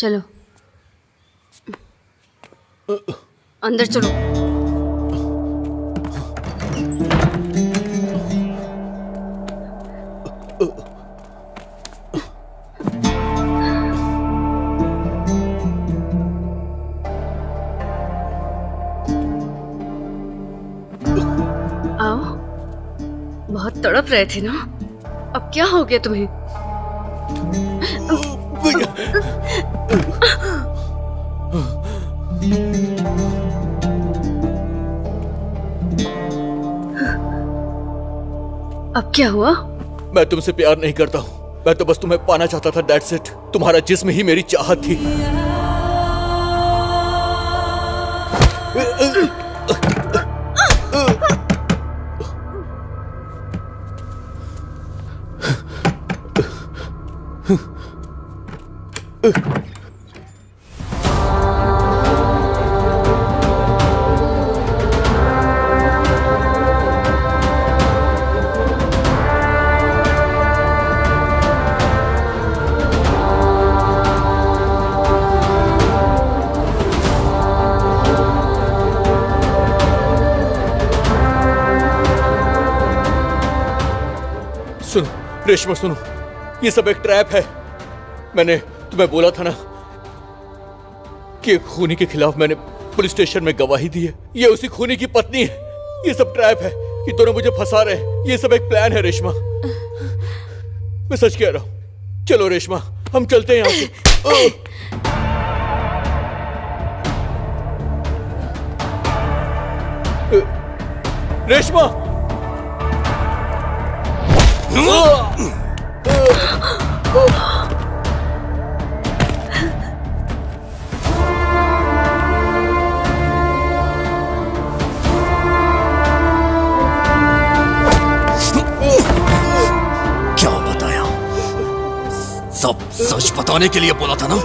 चलो अंदर चलो। आओ, बहुत तड़प रहे थे ना, अब क्या हो गया तुम्हें? अब क्या हुआ? मैं तुमसे प्यार नहीं करता हूँ, मैं तो बस तुम्हें पाना चाहता था, दैट्स इट। तुम्हारा जिस्म ही मेरी चाहत थी। रेशमा सुनो, ये सब एक ट्रैप है। मैंने तुम्हें बोला था ना कि खूनी के खिलाफ मैंने पुलिस स्टेशन में गवाही दी है। ये उसी खूनी की पत्नी है। ये सब ट्रैप है, ये दोनों मुझे फंसा रहे हैं। ये सब एक प्लान है रेशमा, मैं सच कह रहा हूँ। चलो रेशमा, हम चलते हैं यहाँ से। रेशमा सच बताने के लिए बोला था ना।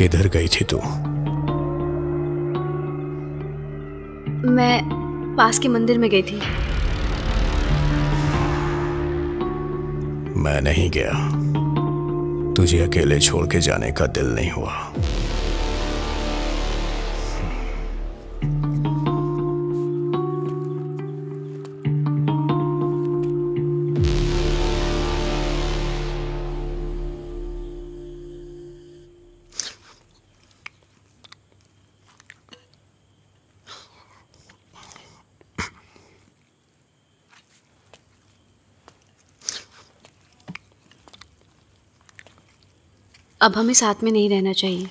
किधर गई थी तू? मैं पास के मंदिर में गई थी। मैं नहीं गया, तुझे अकेले छोड़ के जाने का दिल नहीं हुआ। अब हमें साथ में नहीं रहना चाहिए,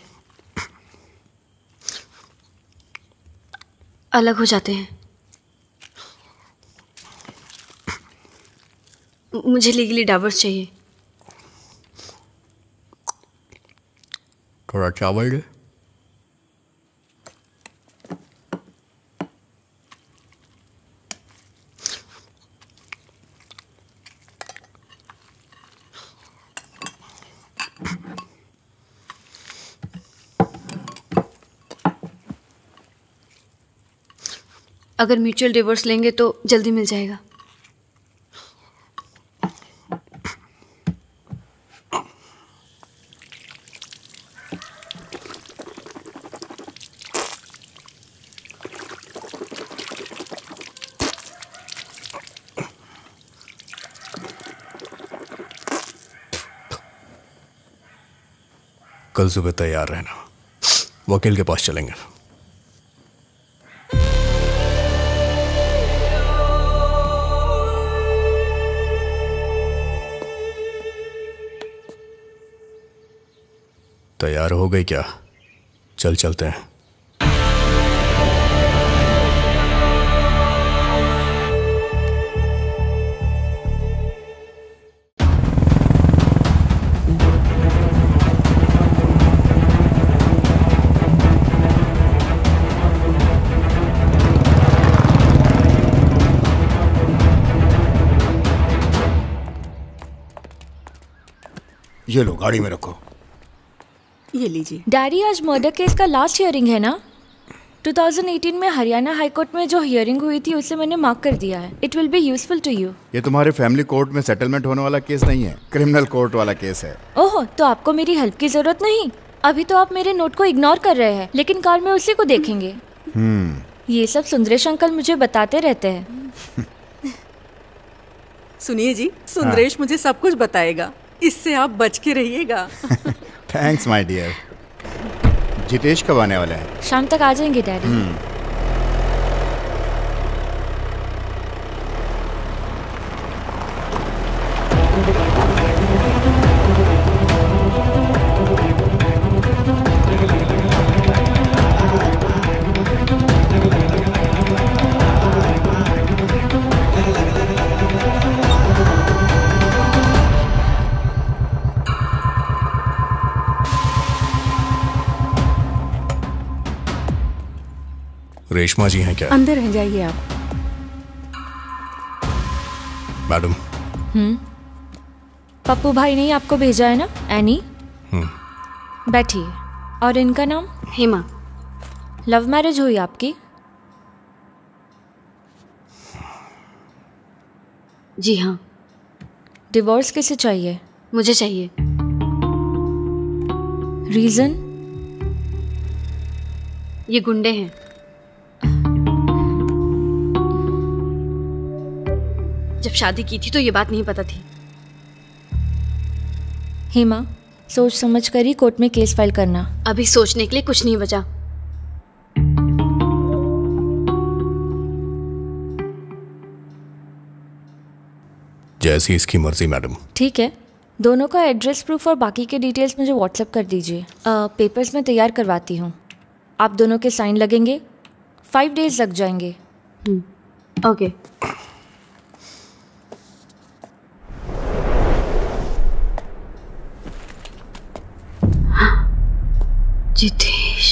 अलग हो जाते हैं। मुझे लीगली डाइवोर्स चाहिए। थोड़ा चावल दे। अगर म्यूचुअल डिवोर्स लेंगे तो जल्दी मिल जाएगा। कल सुबह तैयार रहना, वकील के पास चलेंगे। तैयार हो गई क्या? चल चलते हैं। ये लो, गाड़ी में रखो। ये लीजिए डायरी। आज मर्डर केस का लास्ट हियरिंग है ना। 2018 में हरियाणा हाई कोर्ट में जो हियरिंग हुई थी उसे मैंने मार्क कर दिया है। It will be useful to you. ये तुम्हारे फैमिली कोर्ट में सेटलमेंट होने वाला केस नहीं है, क्रिमिनल कोर्ट वाला केस है। ओह, तो आपको मेरी हेल्प की जरूरत नहीं। अभी तो आप मेरे नोट को इग्नोर कर रहे हैं, लेकिन कल में उसी को देखेंगे। ये सब सुंदरेश अंकल मुझे बताते रहते हैं। सुनिए जी, सुंदरेश मुझे सब कुछ बताएगा, इससे आप बच के रहिएगा। Thanks my dear. जितेश कब आने वाला है? शाम तक आ जाएंगे डैडी। रेशमा जी हैं क्या? अंदर हैं, जाइए आप। मैडम। पप्पू भाई ने आपको भेजा है ना, एनी? बैठिए। और इनका नाम? हेमा। लव मैरिज हुई आपकी? जी हाँ। डिवोर्स किसे चाहिए? मुझे चाहिए। रीजन? ये गुंडे हैं। जब शादी की थी तो ये बात नहीं पता थी। हेमा, सोच समझ कर ही कोर्ट में केस फाइल करना। अभी सोचने के लिए कुछ नहीं बचा। जैसी इसकी मर्जी मैडम। ठीक है, दोनों का एड्रेस प्रूफ और बाकी के डिटेल्स मुझे व्हाट्सएप कर दीजिए। पेपर्स में तैयार करवाती हूँ। आप दोनों के साइन लगेंगे। 5 days लग जाएंगे। ओके। जितेश,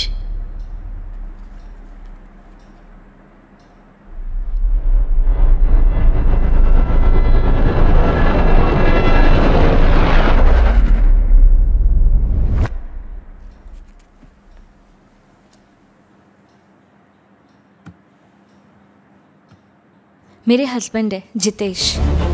मेरे हस्बैंड है जितेश।